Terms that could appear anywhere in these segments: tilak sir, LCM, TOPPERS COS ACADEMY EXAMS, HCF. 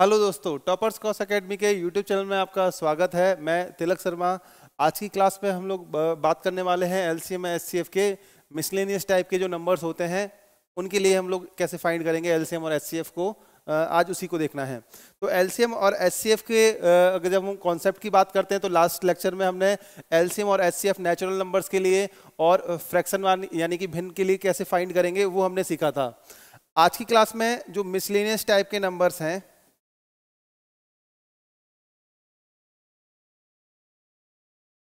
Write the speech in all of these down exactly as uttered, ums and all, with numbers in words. Hello दोस्तों, toppers कॉस academy के यूट्यूब चैनल में आपका स्वागत है। मैं तिलक शर्मा। आज की क्लास में हम लोग बात करने वाले हैं एलसीएम एचसीएफ के मिसलेनियस टाइप के जो नंबर्स होते हैं उनके लिए हम लोग कैसे फाइंड करेंगे एलसीएम और एचसीएफ को, आज उसी को देखना है। तो एलसीएम और एचसीएफ के अगर जब हम कॉन्सेप्ट की बात करते हैं तो लास्ट लेक्चर में हमने एलसीएम और एचसीएफ नेचुरल नंबर्स के लिए और फ्रैक्शन यानी कि भिन्न के लिए कैसे फाइंड करेंगे वो हमने सीखा था। आज की क्लास में जो मिसलेनियस टाइप के नंबर्स हैं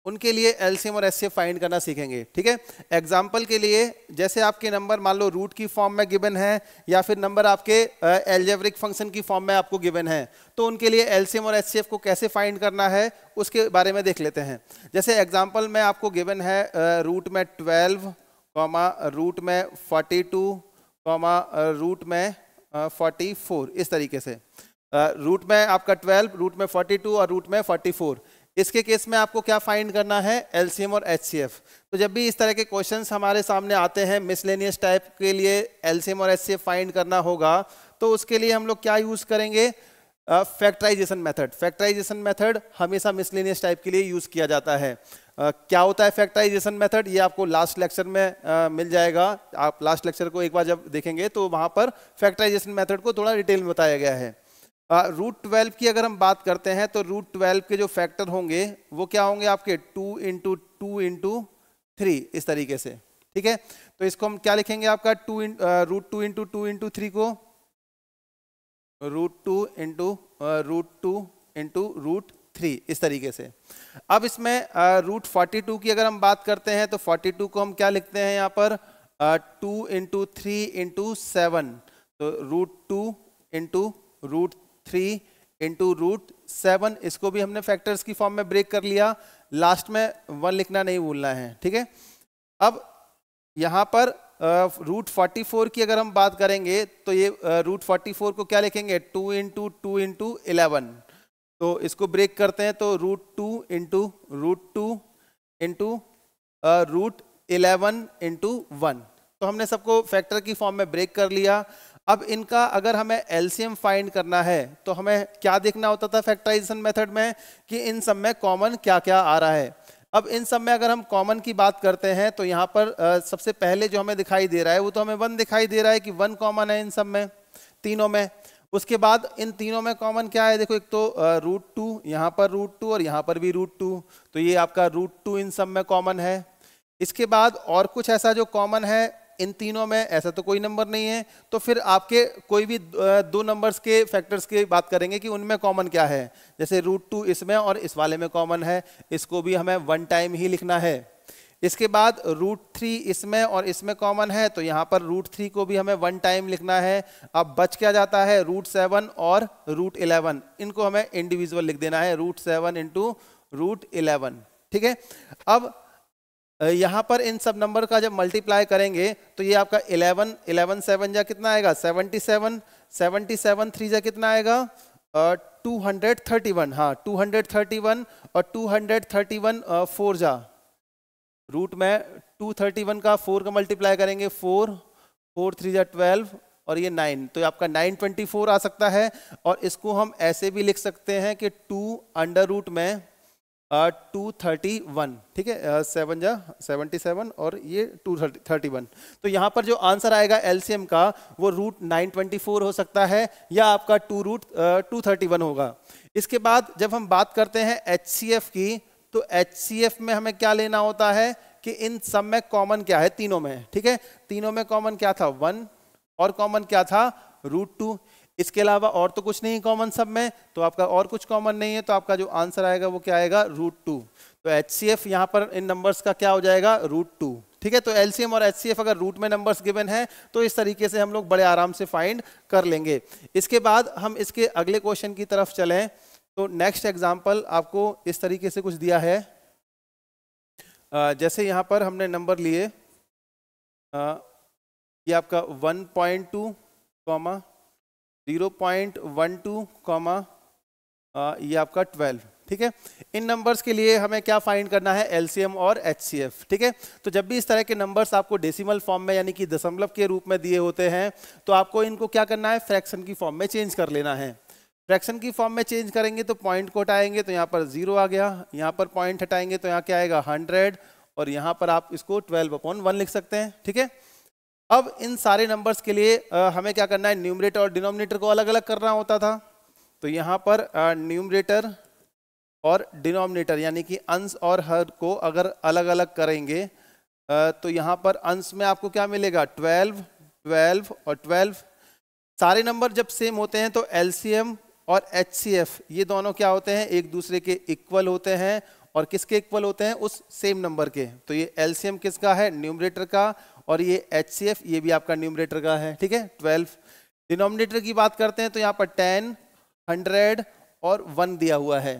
उनके लिए एलसीएम और एचसीएफ फाइंड करना सीखेंगे। ठीक है, एग्जाम्पल के लिए जैसे आपके नंबर मान लो रूट की फॉर्म में गिवन है या फिर नंबर आपके एल्जेब्रिक फंक्शन की फॉर्म में आपको गिवन है, तो उनके लिए एलसीएम और एचसीएफ को कैसे फाइंड करना है उसके बारे में देख लेते हैं। जैसे एग्जाम्पल में आपको गिवन है रूट में ट्वेल्व कॉमा रूट में फोर्टी टू कॉमा रूट में फोर्टी फोर, इस तरीके से रूट में आपका ट्वेल्व, रूट में फोर्टी टू और रूट में फोर्टी फोर। इसके केस में आपको क्या फाइंड करना है, एलसीएम और एचसीएफ। तो जब भी इस तरह के क्वेश्चंस हमारे सामने आते हैं मिसलेनियस टाइप के लिए एलसीएम और एचसीएफ फाइंड करना होगा, तो उसके लिए हम लोग क्या यूज़ करेंगे, फैक्टराइजेशन मेथड। फैक्टराइजेशन मेथड हमेशा मिसलेनियस टाइप के लिए यूज़ किया जाता है। uh, क्या होता है फैक्टराइजेशन मेथड, ये आपको लास्ट लेक्चर में uh, मिल जाएगा। आप लास्ट लेक्चर को एक बार जब देखेंगे तो वहाँ पर फैक्टराइजेशन मेथड को थोड़ा डिटेल में बताया गया है। रूट uh, ट्वेल्व की अगर हम बात करते हैं तो रूट ट्वेल्व के जो फैक्टर होंगे वो क्या होंगे आपके two into two into three, इस तरीके से। ठीक है, तो इसको हम क्या लिखेंगे आपका two in root two into two into three को root two into root two into root three, इस तरीके से। अब इसमें रूट फोर्टी टू की अगर हम बात करते हैं तो फोर्टी टू को हम क्या लिखते हैं यहाँ पर two into three into seven, तो root two into root three into root seven. इसको भी हमने फैक्टर्स की फॉर्म में ब्रेक कर लिया, लास्ट में वन लिखना नहीं भूलना है। ठीक है, अब यहाँ पर रूट फोर्टी फोर की अगर हम बात करेंगे तो ये रूट फोर्टी फोर को क्या लिखेंगे, two into two into eleven, तो इसको ब्रेक करते हैं तो root two into root two into root eleven into one. तो हमने सबको फैक्टर की फॉर्म में ब्रेक कर लिया। अब इनका अगर हमें एलसीएम फाइंड करना है तो हमें क्या देखना होता था फैक्टराइजेशन मेथड में, कि इन सब में कॉमन क्या क्या आ रहा है। अब इन सब में अगर हम कॉमन की बात करते हैं तो यहाँ पर आ, सबसे पहले जो हमें दिखाई दे रहा है वो तो हमें वन दिखाई दे रहा है कि वन कॉमन है इन सब में, तीनों में। उसके बाद इन तीनों में कॉमन क्या है, देखो एक तो रूट टू, यहाँ पर रूट टू और यहाँ पर भी रूट टू, तो ये आपका रूट टू इन सब में कॉमन है। इसके बाद और कुछ ऐसा जो कॉमन है इन तीनों में, ऐसा तो कोई नंबर नहीं है। तो फिर आपके कोई भी दो नंबर्स के फैक्टर्स की बात करेंगे कि उनमें कॉमन क्या है। जैसे रूट टू इसमें और इस वाले में कॉमन है, इसको भी हमें वन टाइम ही लिखना है। इसके बाद रूट थ्री इसमें और इसमें कॉमन है, तो यहाँ पर रूट थ्री को भी हमें वन टाइम लिखना है। अब बच क्या जाता है, रूट सेवन और रूट इलेवन, इनको हमें इंडिविजुअल लिख देना है, root seven into root eleven. ठीक है, अब यहाँ पर इन सब नंबर का जब मल्टीप्लाई करेंगे तो ये आपका इलेवन, इलेवन सेवन जा कितना आएगा seventy seven, seventy seven three जा कितना आएगा टू हंड्रेड थर्टी वन, हाँ टू हंड्रेड थर्टी वन, और two hundred thirty one four जा, रूट में टू हंड्रेड थर्टी वन का फोर का मल्टीप्लाई करेंगे, फोर, फोर थ्री जा ट्वेल्व और ये नाइन, तो आपका नाइन ट्वेंटी फोर आ सकता है। और इसको हम ऐसे भी लिख सकते हैं कि टू अंडर रूट में टू थर्टी वन, ठीक है, सेवन जा सेवेंटी सेवन और ये टू थर्टी वन। तो यहाँ पर जो आंसर आएगा एलसीएम का वो रूट नाइन ट्वेंटी फोर हो सकता है या आपका two root two thirty one होगा। इसके बाद जब हम बात करते हैं एचसीएफ की, तो एचसीएफ में हमें क्या लेना होता है कि इन सब में कॉमन क्या है, तीनों में। ठीक है, तीनों में कॉमन क्या था, वन, और कॉमन क्या था रूट टू, इसके अलावा और तो कुछ नहीं कॉमन सब में, तो आपका और कुछ कॉमन नहीं है, तो आपका जो आंसर आएगा वो क्या आएगा, रूट टू। तो एचसीएफ यहाँ पर इन नंबर्स का क्या हो जाएगा, रूट टू। ठीक है, तो एलसीएम और एचसीएफ अगर रूट में नंबर्स गिवन है तो इस तरीके से हम लोग बड़े आराम से फाइंड कर लेंगे। इसके बाद हम इसके अगले क्वेश्चन की तरफ चलें तो नेक्स्ट एग्जाम्पल आपको इस तरीके से कुछ दिया है। जैसे यहाँ पर हमने नंबर लिए, ये आपका one point two comma zero point one two comma ये आपका ट्वेल्व। ठीक है, इन नंबर्स के लिए हमें क्या फाइंड करना है, एलसीएम और एचसीएफ। ठीक है, तो जब भी इस तरह के नंबर्स आपको डेसिमल फॉर्म में यानी कि दशमलव के रूप में दिए होते हैं तो आपको इनको क्या करना है, फ्रैक्शन की फॉर्म में चेंज कर लेना है। फ्रैक्शन की फॉर्म में चेंज करेंगे तो पॉइंट को हटाएंगे तो यहाँ पर जीरो आ गया, यहाँ पर पॉइंट हटाएंगे तो यहाँ क्या आएगा हंड्रेड, और यहाँ पर आप इसको ट्वेल्व अपॉन वन लिख सकते हैं। ठीक है, अब इन सारे नंबर्स के लिए आ, हमें क्या करना है, न्यूमरेटर और डिनोमिनेटर को अलग अलग करना होता था, तो यहाँ पर न्यूमरेटर और डिनोमिनेटर यानी कि अंश और हर को अगर अलग अलग करेंगे आ, तो यहाँ पर अंश में आपको क्या मिलेगा ट्वेल्व, ट्वेल्व और ट्वेल्व। सारे नंबर जब सेम होते हैं तो एल सी एम और एच सी एफ ये दोनों क्या होते हैं, एक दूसरे के इक्वल होते हैं, और किसके इक्वल होते हैं, उस सेम नंबर के। तो ये एल सी एम किसका है, न्यूमरेटर का, और ये एच सी एफ ये भी आपका न्यूमरेटर का है। ठीक है, ट्वेल्व। डिनोमिनेटर की बात करते हैं तो यहाँ पर टेन, हंड्रेड और वन दिया हुआ है।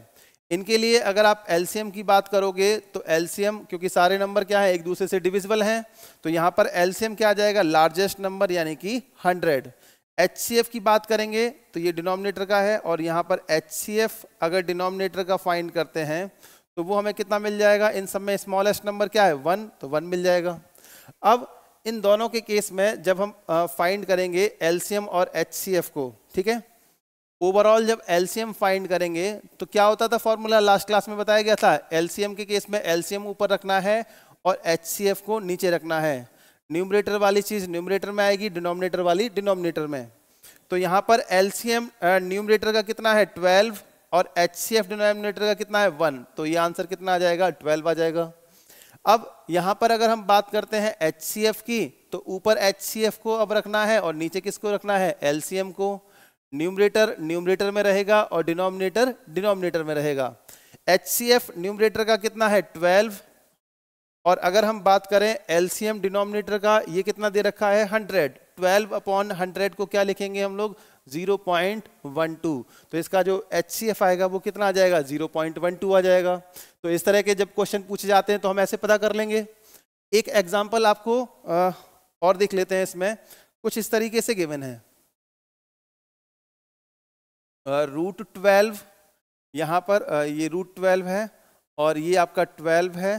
इनके लिए अगर आप एल सी एम की बात करोगे तो एल सी एम क्योंकि सारे नंबर क्या है एक दूसरे से डिविजिबल हैं, तो यहाँ पर एल सी एम क्या आ जाएगा, लार्जेस्ट नंबर यानी कि हंड्रेड। एच सी एफ की बात करेंगे तो ये डिनोमिनेटर का है, और यहाँ पर एच सी एफ अगर डिनोमिनेटर का फाइंड करते हैं तो वो हमें कितना मिल जाएगा, इन सब में स्मॉलेस्ट नंबर क्या है वन, तो वन मिल जाएगा। अब इन दोनों के केस में जब हम फाइंड करेंगे एल सी एम और एच सी एफ को, ठीक है, ओवरऑल जब एल सी एम फाइंड करेंगे तो क्या होता था फॉर्मूला, लास्ट क्लास में बताया गया था, एल सी एम के केस में एल सी एम ऊपर रखना है और एच सी एफ को नीचे रखना है। न्यूमरेटर वाली चीज़ न्यूमरेटर में आएगी, डिनोमिनेटर वाली डिनोमिनेटर में। तो यहाँ पर एल सी एम न्यूमरेटर का कितना है ट्वेल्व और एच सी एफ डिनोमिनेटर का कितना है वन, तो ये आंसर कितना आ जाएगा, ट्वेल्व आ जाएगा। अब यहाँ पर अगर हम बात करते हैं एच सी एफ की, तो ऊपर एच सी एफ को अब रखना है और नीचे किसको रखना है, एल सी एम को। न्यूमरेटर न्यूमरेटर में रहेगा और डिनोमिनेटर डिनोमिनेटर में रहेगा। एच सी एफ न्यूमरेटर का कितना है ट्वेल्व, और अगर हम बात करें एल सी एम डिनोमिनेटर का, ये कितना दे रखा है हंड्रेड, ट्वेल्व अपॉन हंड्रेड को क्या लिखेंगे हम लोग, जीरो पॉइंट वन टू। तो इसका जो एच सी एफ आएगा वो कितना आ जाएगा, जीरो पॉइंट वन टू आ जाएगा। तो इस तरह के जब क्वेश्चन पूछे जाते हैं तो हम ऐसे पता कर लेंगे। एक एग्जाम्पल आपको आ, और देख लेते हैं, इसमें कुछ इस तरीके से गिवन है, रूट ट्वेल्व, यहाँ पर uh, ये रूट ट्वेल्व है और ये आपका ट्वेल्व है,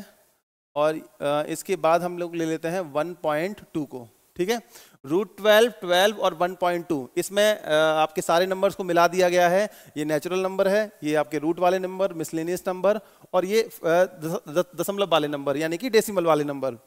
और uh, इसके बाद हम लोग ले लेते हैं वन पॉइंट टू को। ठीक है, रूट ट्वेल्व, ट्वेल्व और वन पॉइंट टू, इसमें uh, आपके सारे नंबर्स को मिला दिया गया है। ये नेचुरल नंबर है, ये आपके रूट वाले नंबर, मिसलेनियस नंबर, और ये uh, दशमलव वाले नंबर यानी कि डेसिमल वाले नंबर।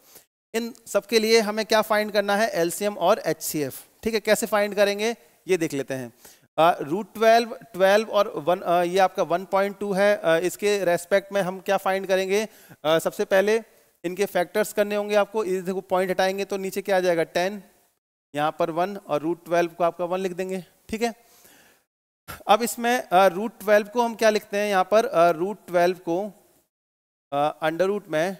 इन सबके लिए हमें क्या फाइंड करना है, एल सी एम और एच सी एफ। ठीक है, कैसे फाइंड करेंगे ये देख लेते हैं। रूट ट्वेल्व, ट्वेल्व और वन uh, ये आपका वन पॉइंट टू है, uh, इसके रेस्पेक्ट में हम क्या फाइंड करेंगे, uh, सबसे पहले इनके फैक्टर्स करने होंगे आपको। इस देखो पॉइंट हटाएंगे तो नीचे क्या आ जाएगा टेन, यहाँ पर वन, और रूट ट्वेल्व को आपका वन लिख देंगे। ठीक है, अब इसमें रूट uh, ट्वेल्व को हम क्या लिखते हैं, यहाँ पर रूट uh, ट्वेल्व को अंडर uh, रूट में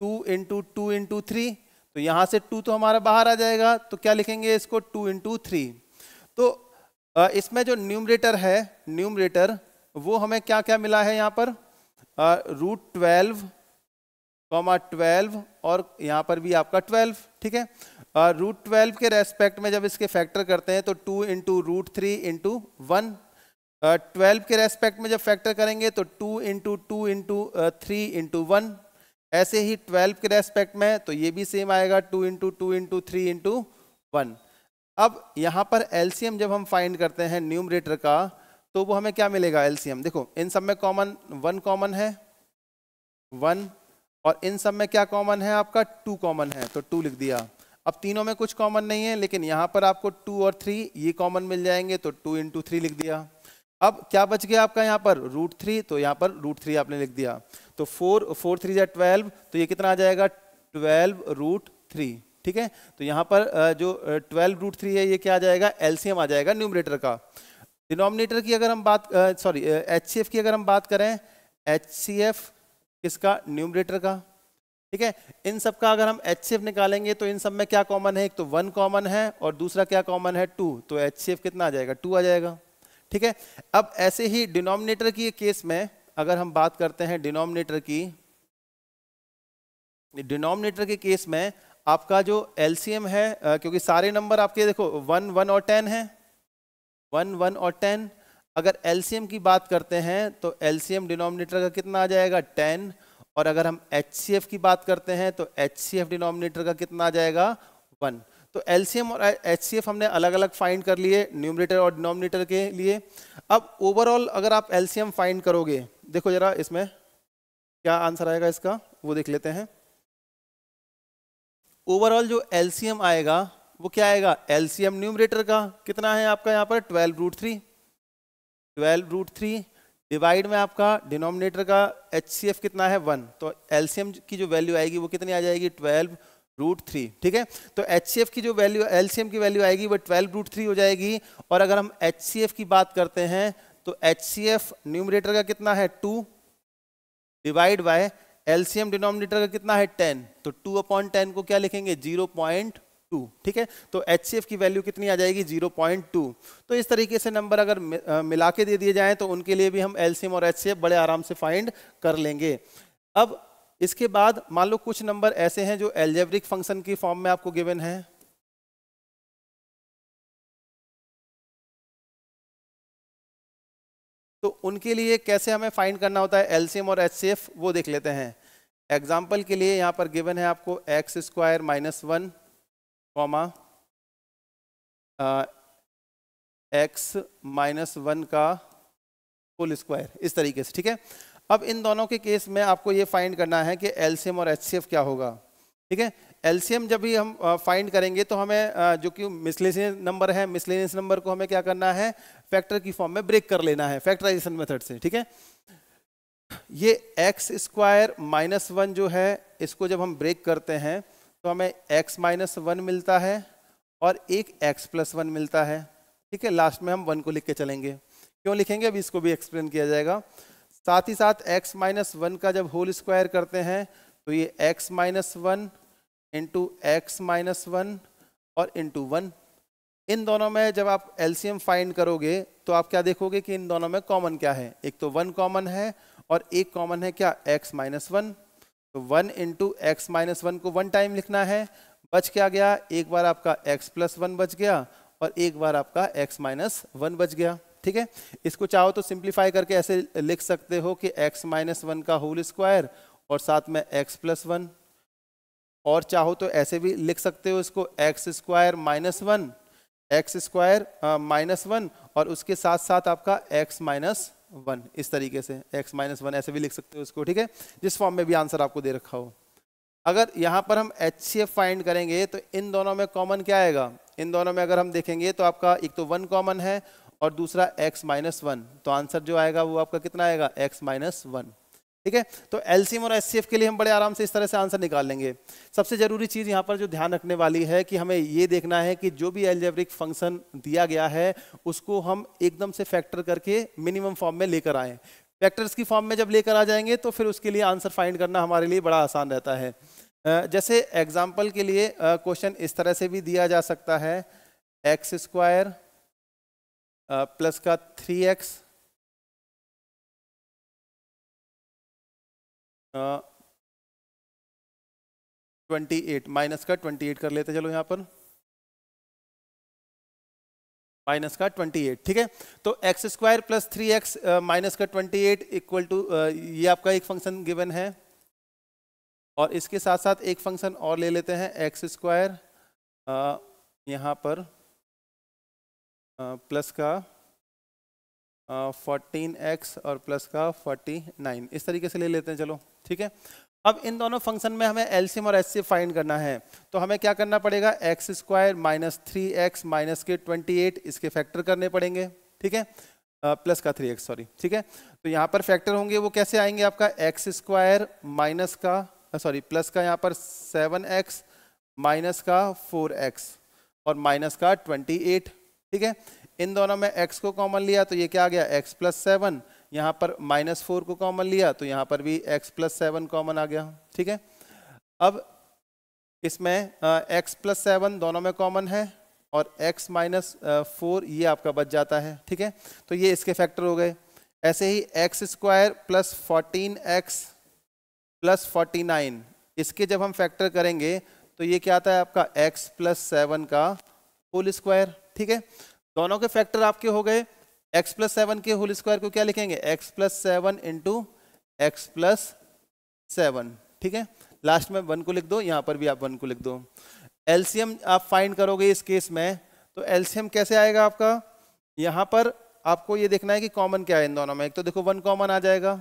two into two into three, तो यहाँ से टू तो हमारा बाहर आ जाएगा, तो क्या लिखेंगे इसको टू इंटू थ्री। तो इसमें जो न्यूमरेटर है, न्यूमरेटर वो हमें क्या क्या मिला है, यहाँ पर रूट ट्वेल्व कॉमा ट्वेल्व और यहाँ पर भी आपका ट्वेल्व। ठीक है, रूट ट्वेल्व के रेस्पेक्ट में जब इसके फैक्टर करते हैं तो two into root three into one, twelve के रेस्पेक्ट में जब फैक्टर करेंगे तो two into two into three into one, ऐसे ही ट्वेल्व के रेस्पेक्ट में तो ये भी सेम आएगा, two into two into three into one. अब यहाँ पर एल सी एम जब हम फाइंड करते हैं न्यूमरेटर का, तो वो हमें क्या मिलेगा, एल सी एम देखो इन सब में कॉमन, वन कॉमन है, वन, और इन सब में क्या कॉमन है आपका, टू कॉमन है, तो टू लिख दिया। अब तीनों में कुछ कॉमन नहीं है, लेकिन यहाँ पर आपको टू और थ्री ये कॉमन मिल जाएंगे, तो टू इंटू थ्री लिख दिया। अब क्या बच गया आपका यहाँ पर, रूट थ्री, तो यहाँ पर रूट थ्री आपने लिख दिया। तो फोर, फोर थ्री या ट्वेल्व, तो ये कितना आ जाएगा, ट्वेल्व रूट थ्री। ठीक है, तो यहाँ पर जो ट्वेल्व रूट थ्री है ये क्या आ जाएगा, एल सी एम आ जाएगा न्यूमरेटर का। डिनोमिनेटर की अगर हम बात, सॉरी एच सी एफ की अगर हम बात करें, एच सी एफ किसका, न्यूमरेटर का। ठीक है, इन सब का अगर हम एच सी एफ निकालेंगे तो इन सब में क्या कॉमन है, एक तो वन कॉमन है और दूसरा क्या कॉमन है, टू, तो एच सी एफ कितना आ जाएगा, टू आ जाएगा। ठीक है, अब ऐसे ही डिनोमिनेटर की केस में अगर हम बात करते हैं, डिनोमिनेटर की, डिनोमिनेटर के केस में आपका जो एल सी एम है, आ, क्योंकि सारे नंबर आपके देखो वन, वन और टेन है, वन, वन और टेन। अगर एल सी एम की बात करते हैं तो एल सी एम डिनोमिनेटर का कितना आ जाएगा, टेन, और अगर हम एच सी एफ की बात करते हैं तो एच सी एफ डिनोमिनेटर का कितना आ जाएगा, वन। तो एलसीएम और एचसीएफ हमने अलग अलग फाइंड कर लिए न्यूमरेटर और डिनोमिनेटर के लिए। अब ओवरऑल अगर आप एलसीएम फाइंड करोगे, देखो जरा इसमें क्या आंसर आएगा इसका, वो देख लेते हैं। ओवरऑल जो एलसीएम आएगा वो क्या आएगा, एलसीएम न्यूमरेटर का कितना है आपका यहाँ पर twelve root three twelve root three divide में आपका डिनोमिनेटर का एचसीएफ कितना है वन, तो एलसीएम की जो वैल्यू आएगी वो कितनी आ जाएगी ट्वेल्व रूट थ्री, ठीक है। तो एचसीएफ की जो वैल्यू एलसीएम की वैल्यू आएगी वो ट्वेल्व रूट थ्री हो जाएगी। और अगर हम एचसीएफ की बात करते हैं तो एचसीएफ न्यूमरेटर का कितना है to divide by LCM denominator का कितना है टेन, तो टू अपॉन टेन को क्या लिखेंगे जीरो पॉइंट टू, ठीक है। तो एचसीएफ की वैल्यू कितनी आ जाएगी जीरो पॉइंट टू। तो इस तरीके से नंबर अगर मिला के दे दिए जाएं तो उनके लिए भी हम एलसीएम और एचसीएफ बड़े आराम से फाइंड कर लेंगे। अब इसके बाद मान लो कुछ नंबर ऐसे हैं जो एल्जेब्रिक फंक्शन की फॉर्म में आपको गिवन है, तो उनके लिए कैसे हमें फाइंड करना होता है एलसीएम और एचसीएफ वो देख लेते हैं। एग्जाम्पल के लिए यहाँ पर गिवन है आपको X square minus one comma X minus one का होल स्क्वायर, इस तरीके से, ठीक है। अब इन दोनों के केस में आपको ये फाइंड करना है कि एलसीएम और एचसीएफ क्या होगा, ठीक है। एलसीएम जब भी हम फाइंड करेंगे तो हमें जो कि मिसलेनियस नंबर है, मिसलेनियस नंबर को हमें क्या करना है फैक्टर की फॉर्म में ब्रेक कर लेना है फैक्टराइजेशन मेथड से, ठीक है। ये एक्स स्क्वायर माइनस वन जो है इसको जब हम ब्रेक करते हैं तो हमें x माइनस वन मिलता है और एक x प्लस वन मिलता है, ठीक है। लास्ट में हम वन को लिख के चलेंगे, क्यों लिखेंगे अभी इसको भी एक्सप्लेन किया जाएगा। साथ ही साथ x माइनस वन का जब होल स्क्वायर करते हैं तो ये x minus one into X minus one और इंटू वन, इन दोनों में जब आप एलसीएम फाइंड करोगे तो आप क्या देखोगे कि इन दोनों में कॉमन क्या है, एक तो वन कॉमन है और एक कॉमन है क्या x माइनस वन। तो one into X minus one को वन टाइम लिखना है, बच क्या गया एक बार आपका x प्लस वन बच गया और एक बार आपका x माइनस वन बच गया, ठीक है। इसको चाहो तो सिंप्लीफाई करके ऐसे लिख सकते हो कि x माइनस वन का होल स्क्वायर और साथ में x प्लस वन, और चाहो तो ऐसे भी लिख सकते हो इसको x square minus one X square minus one और उसके साथ साथ आपका x माइनस वन, इस तरीके से x माइनस वन ऐसे भी लिख सकते हो उसको, ठीक है। जिस फॉर्म में भी आंसर आपको दे रखा हो। अगर यहाँ पर हम एचसीएफ फाइंड करेंगे तो इन दोनों में कॉमन क्या आएगा, इन दोनों में अगर हम देखेंगे तो आपका एक तो वन कॉमन है और दूसरा x माइनस वन, तो आंसर जो आएगा वो आपका कितना आएगा x माइनस वन, ठीक है। तो एलसीएम और एचसीएफ के लिए हम बड़े आराम से इस तरह से आंसर निकाल लेंगे। सबसे जरूरी चीज़ यहाँ पर जो ध्यान रखने वाली है कि हमें ये देखना है कि जो भी एल्जेब्रिक फंक्शन दिया गया है उसको हम एकदम से फैक्टर करके मिनिमम फॉर्म में लेकर आएँ। फैक्टर्स की फॉर्म में जब लेकर आ जाएंगे तो फिर उसके लिए आंसर फाइंड करना हमारे लिए बड़ा आसान रहता है। जैसे एग्जाम्पल के लिए क्वेश्चन इस तरह से भी दिया जा सकता है, एक्स स्क्वायर प्लस का three X twenty eight minus का ट्वेंटी एट कर लेते चलो यहाँ पर माइनस का ट्वेंटी एट, ठीक है। तो x square plus three x minus का ट्वेंटी एट इक्वल टू ये आपका एक फंक्शन गिवन है, और इसके साथ साथ एक फंक्शन और ले लेते हैं एक्स स्क्वायर यहाँ पर प्लस का फोर्टीन एक्स और प्लस का फोर्टी नाइन, इस तरीके से ले लेते हैं चलो, ठीक है। अब इन दोनों फंक्शन में हमें एलसीएम और एचसीएफ फाइंड करना है, तो हमें क्या करना पड़ेगा, x square minus three x minus के ट्वेंटी एट इसके फैक्टर करने पड़ेंगे, ठीक है, प्लस का थ्री एक्स सॉरी, ठीक है। तो यहाँ पर फैक्टर होंगे वो कैसे आएंगे आपका एक्स स्क्वायर माइनस का सॉरी प्लस का यहाँ पर सेवन एक्स माइनस का फोर एक्स और माइनस का ट्वेंटी एट, ठीक है। इन दोनों में x को कॉमन लिया तो ये क्या आ गया x प्लस सेवन, यहाँ पर माइनस फोर को कॉमन लिया तो यहाँ पर भी x प्लस सेवन कॉमन आ गया, ठीक है। अब इसमें x प्लस सेवन दोनों में कॉमन है और x माइनस फोर ये आपका बच जाता है, ठीक है। तो ये इसके फैक्टर हो गए। ऐसे ही x square plus fourteen x plus forty nine इसके जब हम फैक्टर करेंगे तो ये क्या आता है आपका x प्लस सेवन का होल स्क्वायर, ठीक है। दोनों के फैक्टर आपके हो गए। x प्लस सेवन के होल स्क्वायर को क्या लिखेंगे, x plus seven into x plus seven, ठीक है। लास्ट में वन को लिख दो, यहाँ पर भी आप वन को लिख दो। एलसीएम आप फाइंड करोगे इस केस में, तो एलसीएम कैसे आएगा आपका, यहाँ पर आपको ये देखना है कि कॉमन क्या है इन दोनों में। एक तो देखो वन कॉमन आ जाएगा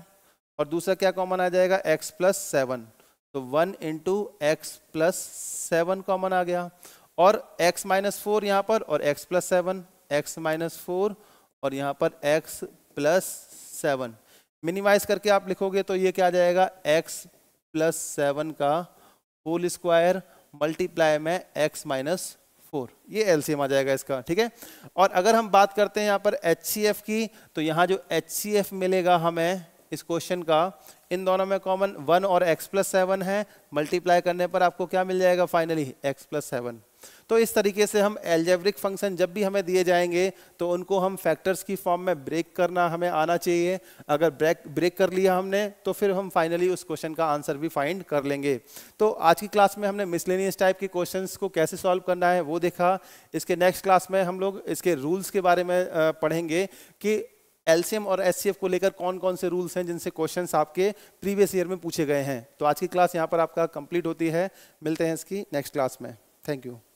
और दूसरा क्या कॉमन आ जाएगा, एक्स प्लस सेवन। तो one into x plus seven common आ गया, और एक्स माइनस फोर यहाँ पर और x plus seven, x minus four और यहाँ पर एक्स प्लस सेवन। मिनिमाइज करके आप लिखोगे तो ये क्या आ जाएगा, एक्स प्लस सेवन का होल स्क्वायर मल्टीप्लाई में एक्स माइनस फोर, ये एलसीएम आ जाएगा इसका। ठीक है, और अगर हम बात करते हैं यहाँ पर एचसीएफ की, तो यहाँ जो एचसीएफ मिलेगा हमें इस क्वेश्चन का, इन दोनों में कॉमन वन और एक्स प्लस सेवन है, मल्टीप्लाई करने पर आपको क्या मिल जाएगा फाइनली, एक्स प्लस सेवन। तो इस तरीके से हम एल्जेब्रिक फंक्शन जब भी हमें दिए जाएंगे तो उनको हम फैक्टर्स की फॉर्म में ब्रेक करना हमें आना चाहिए। अगर ब्रेक ब्रेक कर लिया हमने तो फिर हम फाइनली उस क्वेश्चन का आंसर भी फाइंड कर लेंगे। तो आज की क्लास में हमने मिसलेनियस टाइप के क्वेश्चंस को कैसे सॉल्व करना है वो देखा। इसके नेक्स्ट क्लास में हम लोग इसके रूल्स के बारे में पढ़ेंगे कि एलसीएम और एचसीएफ को लेकर कौन कौन से रूल्स हैं जिनसे क्वेश्चंस आपके प्रीवियस ईयर में पूछे गए हैं। तो आज की क्लास यहाँ पर आपका कंप्लीट होती है, मिलते हैं इसकी नेक्स्ट क्लास में। Thank you.